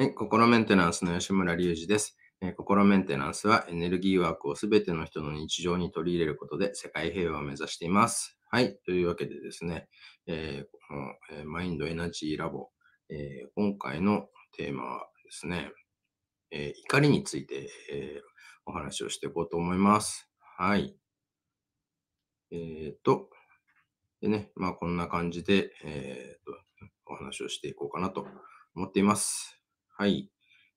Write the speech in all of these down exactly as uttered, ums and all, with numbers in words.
はい、心メンテナンスの吉村隆二です。えー、心メンテナンスはエネルギーワークをすべての人の日常に取り入れることで世界平和を目指しています。はい、というわけでですね、えー、この、えー、マインドエナジーラボ、えー、今回のテーマはですね、えー、怒りについて、えー、お話をしていこうと思います。はい。えーと、でね、まあこんな感じで、えーと、お話をしていこうかなと思っています。はい、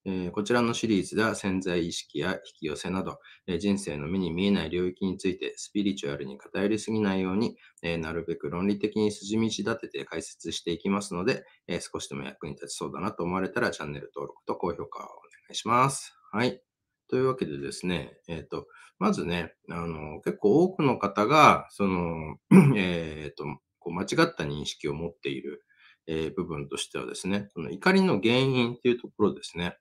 えー。こちらのシリーズでは潜在意識や引き寄せなど、えー、人生の目に見えない領域についてスピリチュアルに偏りすぎないように、えー、なるべく論理的に筋道立てて解説していきますので、えー、少しでも役に立ちそうだなと思われたらチャンネル登録と高評価をお願いします。はい。というわけでですね、えっと、まずね、あの、結構多くの方が、その、えっと、こう間違った認識を持っているえー、部分としてはですね、この怒りの原因っていうところですね。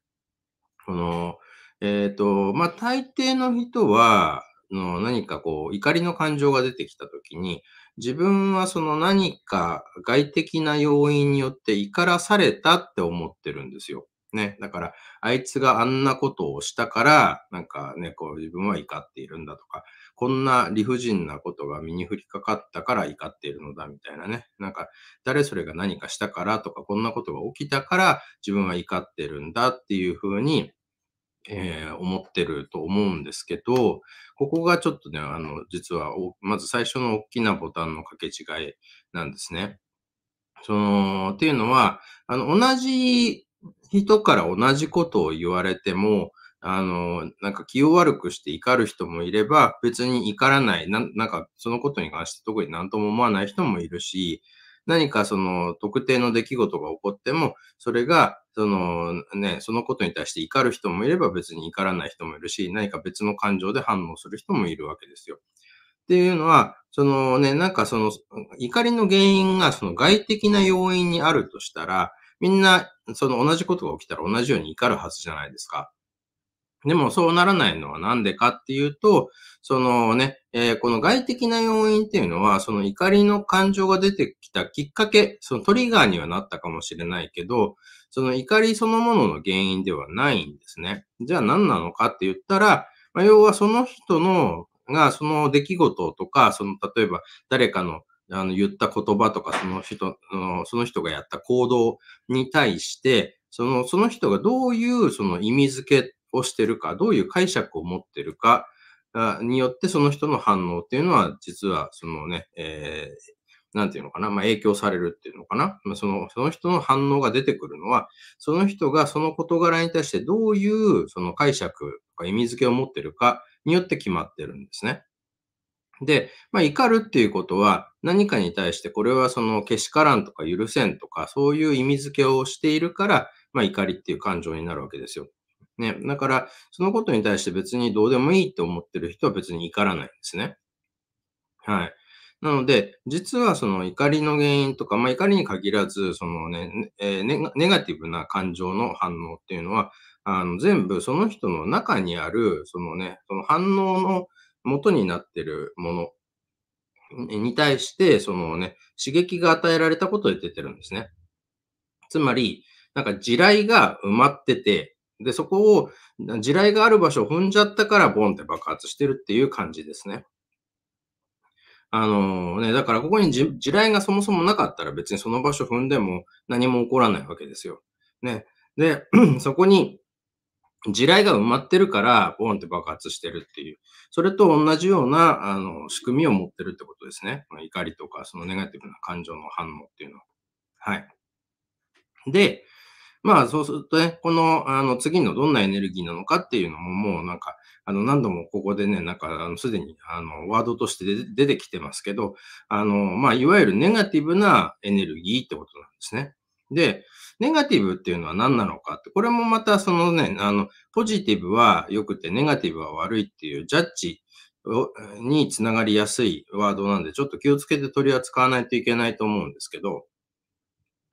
この、えっと、まあ、大抵の人は、の何かこう、怒りの感情が出てきたときに、自分はその何か外的な要因によって怒らされたって思ってるんですよ。ね。だから、あいつがあんなことをしたから、なんかね、こう自分は怒っているんだとか、こんな理不尽なことが身に降りかかったから怒っているのだみたいなね。なんか、誰それが何かしたからとか、こんなことが起きたから自分は怒ってるんだっていうふうに、えー、思ってると思うんですけど、ここがちょっとね、あの、実は、まず最初の大きなボタンの掛け違いなんですね。その、っていうのは、あの、同じ、人から同じことを言われても、あの、なんか気を悪くして怒る人もいれば、別に怒らない、な、なんかそのことに関して特に何とも思わない人もいるし、何かその特定の出来事が起こっても、それが、そのね、そのことに対して怒る人もいれば別に怒らない人もいるし、何か別の感情で反応する人もいるわけですよ。っていうのは、そのね、なんかその怒りの原因がその外的な要因にあるとしたら、みんな、その同じことが起きたら同じように怒るはずじゃないですか。でもそうならないのはなんでかっていうと、そのね、えー、この外的な要因っていうのは、その怒りの感情が出てきたきっかけ、そのトリガーにはなったかもしれないけど、その怒りそのものの原因ではないんですね。じゃあ何なのかって言ったら、まあ、要はその人のがその出来事とか、その例えば誰かのあの言った言葉とかその人の、その人がやった行動に対して、その、その人がどういうその意味付けをしてるか、どういう解釈を持ってるかによってその人の反応っていうのは実はそのね、えー、なんていうのかな、まあ、影響されるっていうのかな、まあ、その、その人の反応が出てくるのは、その人がその事柄に対してどういうその解釈とか意味付けを持ってるかによって決まってるんですね。で、まあ、怒るっていうことは何かに対してこれはそのけしからんとか許せんとかそういう意味付けをしているから、まあ、怒りっていう感情になるわけですよ。ね。だから、そのことに対して別にどうでもいいって思ってる人は別に怒らないんですね。はい。なので、実はその怒りの原因とか、まあ、怒りに限らず、そのね、えー、ネ、ネガティブな感情の反応っていうのは、あの、全部その人の中にある、そのね、その反応の元になっているものに対して、そのね、刺激が与えられたことで出てるんですね。つまり、なんか地雷が埋まってて、で、そこを地雷がある場所を踏んじゃったから、ボンって爆発してるっていう感じですね。あのね、だからここに地雷がそもそもなかったら別にその場所踏んでも何も起こらないわけですよ。ね。で、そこに、地雷が埋まってるから、ボーンって爆発してるっていう。それと同じような、あの、仕組みを持ってるってことですね。怒りとか、そのネガティブな感情の反応っていうのは。はい。で、まあ、そうするとね、この、あの、次のどんなエネルギーなのかっていうのも、もうなんか、あの、何度もここでね、なんか、あの、すでに、あの、ワードとして出てきてますけど、あの、まあ、いわゆるネガティブなエネルギーってことなんですね。で、ネガティブっていうのは何なのかって、これもまたそのね、あの、ポジティブは良くてネガティブは悪いっていうジャッジにつながりやすいワードなんで、ちょっと気をつけて取り扱わないといけないと思うんですけど、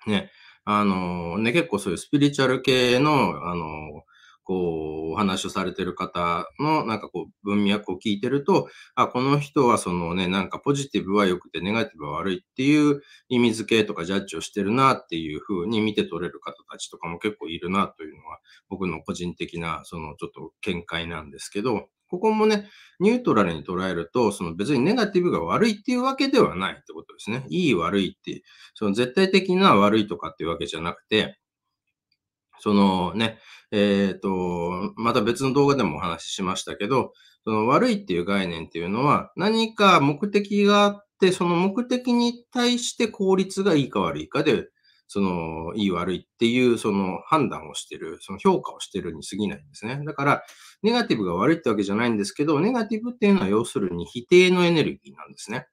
ね、あの、ね、結構そういうスピリチュアル系の、あの、こう、お話をされてる方の、なんかこう、文脈を聞いてると、あ、この人はそのね、なんかポジティブは良くてネガティブは悪いっていう意味付けとかジャッジをしてるなっていう風に見て取れる方たちとかも結構いるなというの僕の個人的なそのちょっと見解なんですけど、ここもね、ニュートラルに捉えると、その別にネガティブが悪いっていうわけではないってことですね。いい悪いって、その絶対的な悪いとかっていうわけじゃなくて、そのね、えっと、また別の動画でもお話ししましたけど、その悪いっていう概念っていうのは何か目的があって、その目的に対して効率がいいか悪いかで、その、いい悪いっていう、その判断をしてる、その評価をしてるに過ぎないんですね。だから、ネガティブが悪いってわけじゃないんですけど、ネガティブっていうのは要するに否定のエネルギーなんですね。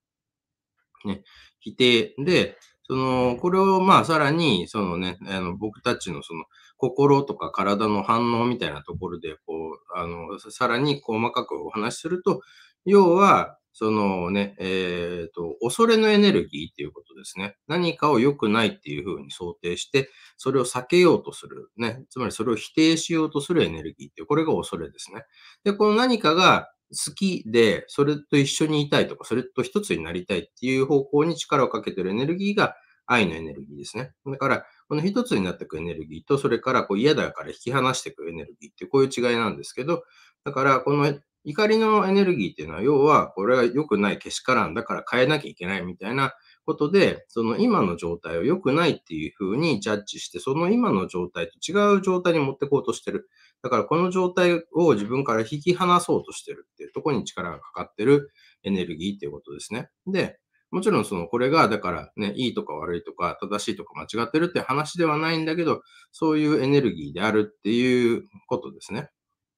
ね、否定。で、その、これをまあさらに、そのね、あの僕たちのその心とか体の反応みたいなところで、こう、あの、さらに細かくお話しすると、要は、そのね、えっと、恐れのエネルギーっていうことですね。何かを良くないっていうふうに想定して、それを避けようとする。ね。つまりそれを否定しようとするエネルギーっていう、これが恐れですね。で、この何かが好きで、それと一緒にいたいとか、それと一つになりたいっていう方向に力をかけてるエネルギーが愛のエネルギーですね。だから、この一つになっていくエネルギーと、それからこう嫌だから引き離していくエネルギーっていう、こういう違いなんですけど、だから、この、怒りのエネルギーっていうのは、要は、これは良くないけしからんだから変えなきゃいけないみたいなことで、その今の状態を良くないっていうふうにジャッジして、その今の状態と違う状態に持ってこうとしてる。だからこの状態を自分から引き離そうとしてるっていうところに力がかかってるエネルギーっていうことですね。で、もちろんそのこれがだからね、いいとか悪いとか正しいとか間違ってるって話ではないんだけど、そういうエネルギーであるっていうことですね。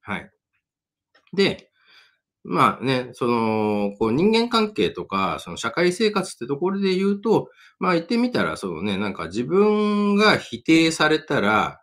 はい。で、まあね、その、こう人間関係とか、その社会生活ってところで言うと、まあ言ってみたら、そのね、なんか自分が否定されたら、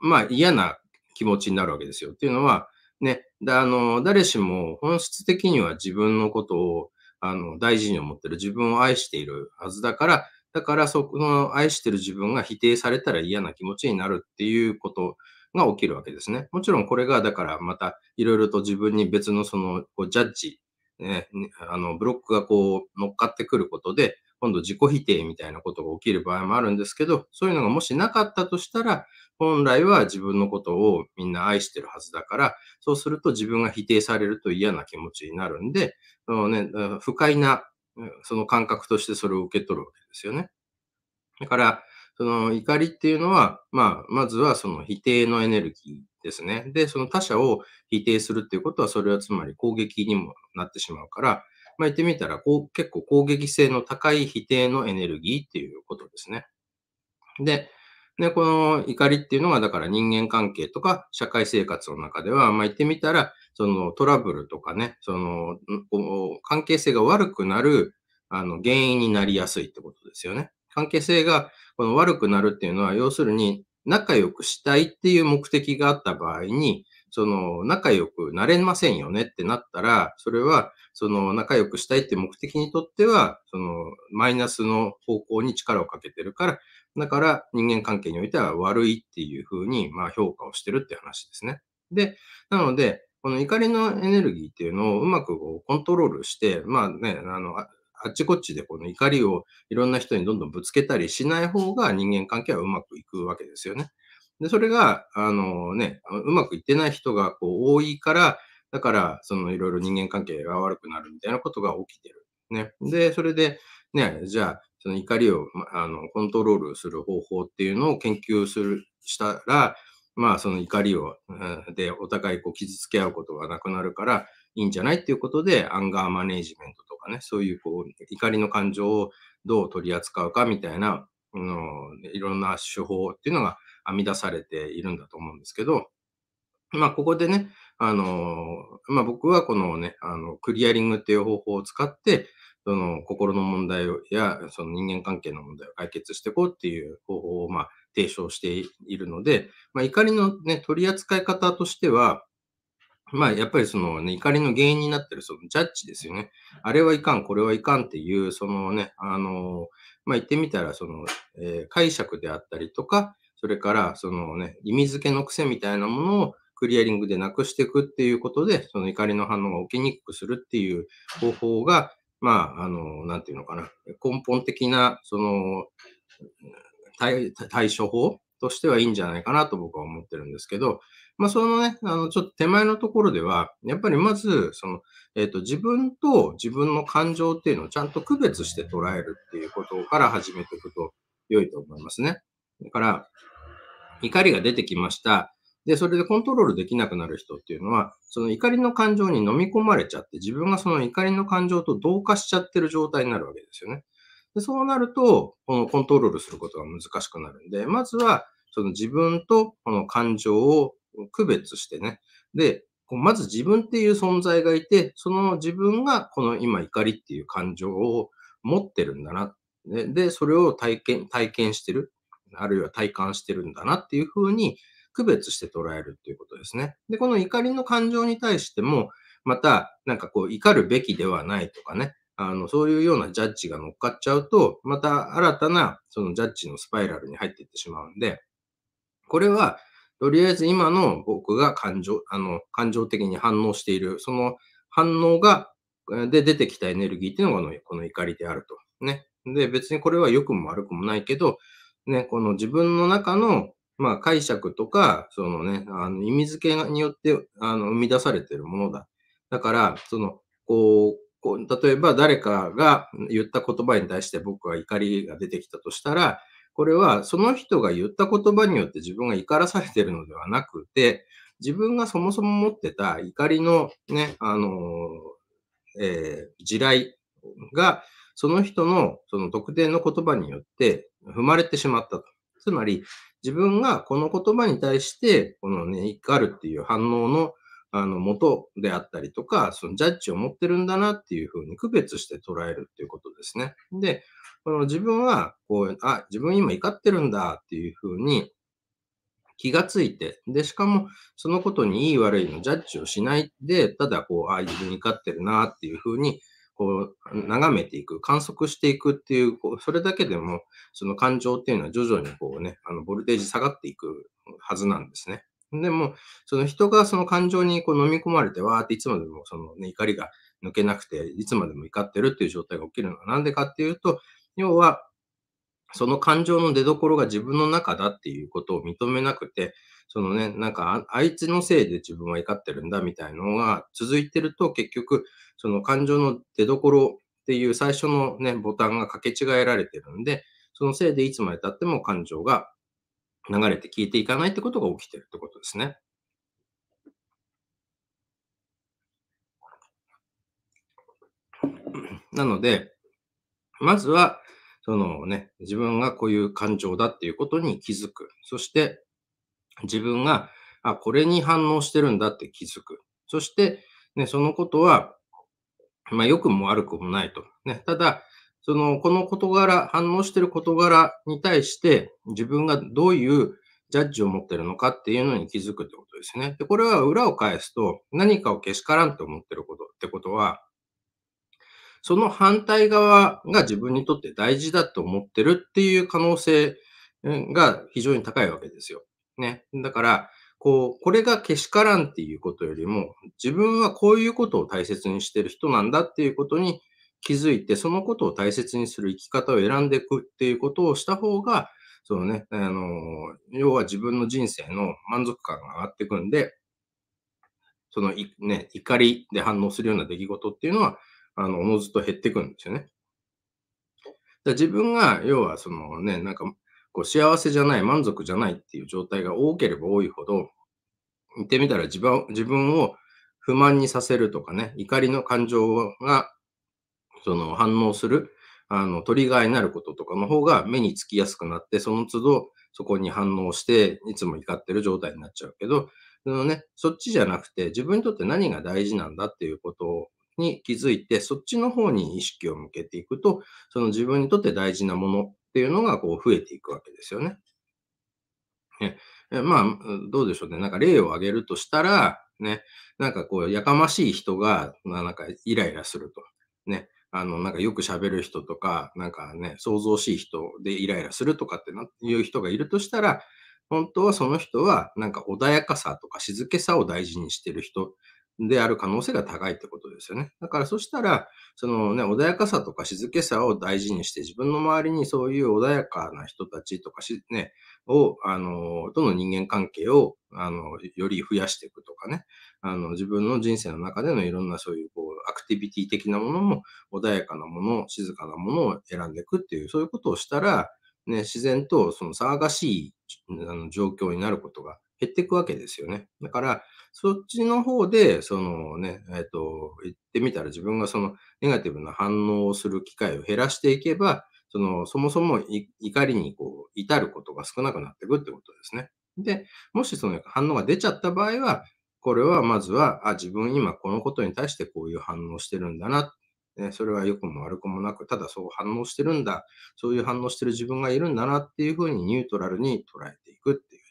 まあ嫌な気持ちになるわけですよ。っていうのは、ね、あの、誰しも本質的には自分のことを、あの、大事に思ってる、自分を愛しているはずだから、だからそこの愛してる自分が否定されたら嫌な気持ちになるっていうことが起きるわけですね。もちろんこれが、だからまたいろいろと自分に別のそのこうジャッジ、ね、あのブロックがこう乗っかってくることで、今度自己否定みたいなことが起きる場合もあるんですけど、そういうのがもしなかったとしたら、本来は自分のことをみんな愛してるはずだから、そうすると自分が否定されると嫌な気持ちになるんで、あのね、不快なその感覚としてそれを受け取るわけですよね。だから、その怒りっていうのは、まあ、まずはその否定のエネルギーですね。で、その他者を否定するっていうことは、それはつまり攻撃にもなってしまうから、まあ言ってみたら、こう、結構攻撃性の高い否定のエネルギーっていうことですね。で、ね、この怒りっていうのが、だから人間関係とか社会生活の中では、まあ言ってみたら、そのトラブルとかね、その、関係性が悪くなる、あの、原因になりやすいってことですよね。関係性がこの悪くなるっていうのは、要するに仲良くしたいっていう目的があった場合に、その仲良くなれませんよねってなったら、それはその仲良くしたいって目的にとっては、そのマイナスの方向に力をかけてるから、だから人間関係においては悪いっていうふうにまあ評価をしてるって話ですね。で、なので、この怒りのエネルギーっていうのをうまくこうコントロールして、まあね、あの、あっちこっちでこの怒りをいろんな人にどんどんぶつけたりしない方が人間関係はうまくいくわけですよね。で、それが、あのね、うまくいってない人がこう多いから、だから、そのいろいろ人間関係が悪くなるみたいなことが起きてる。ね。で、それで、ね、じゃあ、その怒りを、あの、コントロールする方法っていうのを研究する、したら、まあ、その怒りを、で、お互いこう傷つけ合うことがなくなるから、いいんじゃないっていうことで、アンガーマネージメントとかね、そういうこう怒りの感情をどう取り扱うかみたいな、うん、いろんな手法っていうのが編み出されているんだと思うんですけど、まあここでね、あの、まあ僕はこのね、あの、クリアリングっていう方法を使って、その心の問題をや、その人間関係の問題を解決していこうっていう方法をまあ提唱しているので、まあ怒りのね、取り扱い方としては、まあ、やっぱりそのね、怒りの原因になってるそのジャッジですよね。あれはいかん、これはいかんっていう、そのね、あの、まあ、言ってみたら、その、えー、解釈であったりとか、それから、そのね、意味付けの癖みたいなものをクリアリングでなくしていくっていうことで、その怒りの反応が起きにくくするっていう方法が、まあ、あの、なんていうのかな、根本的な、その、対、対処法としてはいいんじゃないかなと僕は思ってるんですけど、まあ、そのね、あの、ちょっと手前のところでは、やっぱりまず、その、えっと、自分と自分の感情っていうのをちゃんと区別して捉えるっていうことから始めていくと良いと思いますね。だから、怒りが出てきました。で、それでコントロールできなくなる人っていうのは、その怒りの感情に飲み込まれちゃって、自分がその怒りの感情と同化しちゃってる状態になるわけですよね。で、そうなると、このコントロールすることが難しくなるんで、まずは、その自分とこの感情を区別してね。で、まず自分っていう存在がいて、その自分がこの今怒りっていう感情を持ってるんだな。で、でそれを体験、体験してる。あるいは体感してるんだなっていうふうに区別して捉えるっていうことですね。で、この怒りの感情に対しても、また、なんかこう、怒るべきではないとかね、あの、そういうようなジャッジが乗っかっちゃうと、また新たな、そのジャッジのスパイラルに入っていってしまうんで、これは、とりあえず今の僕が感情、あの、感情的に反応している、その反応が、で出てきたエネルギーっていうのが、この怒りであると。ね。で、別にこれは良くも悪くもないけど、ね、この自分の中の、まあ、解釈とか、そのね、あの意味付けによってあの生み出されているものだ。だから、その、こう、こう例えば誰かが言った言葉に対して僕は怒りが出てきたとしたら、これはその人が言った言葉によって自分が怒らされているのではなくて、自分がそもそも持ってた怒りのね、あの、えー、地雷が、その人のその特定の言葉によって踏まれてしまったと。つまり、自分がこの言葉に対して、このね、怒るっていう反応の、あの、元であったりとか、そのジャッジを持ってるんだなっていうふうに区別して捉えるっていうことですね。で、この自分は、こう、あ、自分今怒ってるんだっていうふうに気がついて、で、しかも、そのことに良い悪いのジャッジをしないで、ただ、こう、あ、自分怒ってるなっていうふうに、こう眺めていく、観測していくっていう、こうそれだけでも、その感情っていうのは徐々にこうね、あの、ボルテージ下がっていくはずなんですね。でも、その人がその感情にこう飲み込まれて、わーっていつまでもそのね、怒りが抜けなくて、いつまでも怒ってるっていう状態が起きるのはなんでかっていうと、要は、その感情の出所が自分の中だっていうことを認めなくて、そのね、なんか、あいつのせいで自分は怒ってるんだみたいなのが続いてると、結局、その感情の出所っていう最初のね、ボタンが掛け違えられてるんで、そのせいでいつまで経っても感情が流れて消えていかないってことが起きてるってことですね。なので、まずは、そのね、自分がこういう感情だっていうことに気づく。そして、自分が、あ、これに反応してるんだって気づく。そして、ね、そのことは、まあ、良くも悪くもないと。ね、ただ、その、この事柄、反応してる事柄に対して、自分がどういうジャッジを持ってるのかっていうのに気づくってことですね。で、これは裏を返すと、何かをけしからんと思ってることってことは、その反対側が自分にとって大事だと思ってるっていう可能性が非常に高いわけですよ。ね。だから、こう、これがけしからんっていうことよりも、自分はこういうことを大切にしてる人なんだっていうことに気づいて、そのことを大切にする生き方を選んでいくっていうことをした方が、そのね、あの、要は自分の人生の満足感が上がっていくんで、その、ね、怒りで反応するような出来事っていうのは、あの、おのずと減っていくんですよね。だ自分が、要はそのね、なんか、こう幸せじゃない、満足じゃないっていう状態が多ければ多いほど、言ってみたら自分、自分を不満にさせるとかね、怒りの感情が、その反応する、あの、トリガーになることとかの方が目につきやすくなって、その都度そこに反応して、いつも怒ってる状態になっちゃうけど、そのね、そっちじゃなくて、自分にとって何が大事なんだっていうことを、に気づいて、そっちの方に意識を向けていくと、その自分にとって大事なものっていうのがこう増えていくわけですよね。ね、まあ、どうでしょうね。なんか例を挙げるとしたら、ね、なんかこう、やかましい人が、なんかイライラすると。ね、あの、なんかよく喋る人とか、なんかね、想像しい人でイライラするとかっていう人がいるとしたら、本当はその人は、なんか穏やかさとか静けさを大事にしてる人である可能性が高いってことですよね。だからそしたら、そのね、穏やかさとか静けさを大事にして、自分の周りにそういう穏やかな人たちとかし、ね、を、あの、との人間関係を、あの、より増やしていくとかね、あの、自分の人生の中でのいろんなそういう、こう、アクティビティ的なものも、穏やかなもの、静かなものを選んでいくっていう、そういうことをしたら、ね、自然とその騒がしいあの状況になることが減っていくわけですよね。だから、そっちの方で、そのね、えっと、言ってみたら自分がそのネガティブな反応をする機会を減らしていけば、その、そもそも怒りにこう、至ることが少なくなっていくってことですね。で、もしその反応が出ちゃった場合は、これはまずは、あ、自分今このことに対してこういう反応してるんだな、ね、それは良くも悪くもなく、ただそう反応してるんだ、そういう反応してる自分がいるんだなっていうふうにニュートラルに捉えていくっていう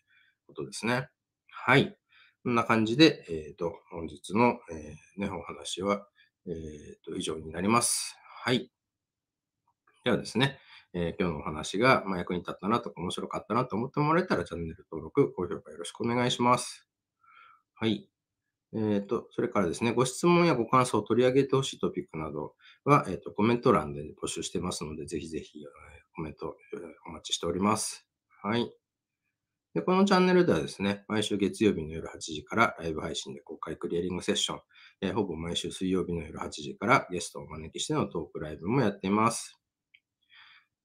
ことですね。はい。こんな感じで、えっと、本日の、えー、ね、お話は、えっと、以上になります。はい。ではですね、えー、今日のお話が、まあ、役に立ったなとか面白かったなと思ってもらえたらチャンネル登録、高評価よろしくお願いします。はい。えーと、それからですね、ご質問やご感想を取り上げてほしいトピックなどは、えーと、コメント欄で募集してますので、ぜひぜひ、えー、コメント、えー、お待ちしております。はい。で、このチャンネルではですね、毎週月曜日の夜はちじからライブ配信で公開クリアリングセッション、えー、ほぼ毎週水曜日の夜はちじからゲストをお招きしてのトークライブもやっています。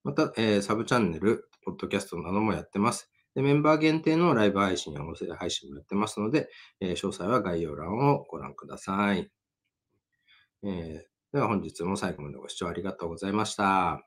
また、えー、サブチャンネル、ポッドキャストなどもやってます。で、メンバー限定のライブ配信や音声配信もやってますので、えー、詳細は概要欄をご覧ください。えー、では本日も最後までご視聴ありがとうございました。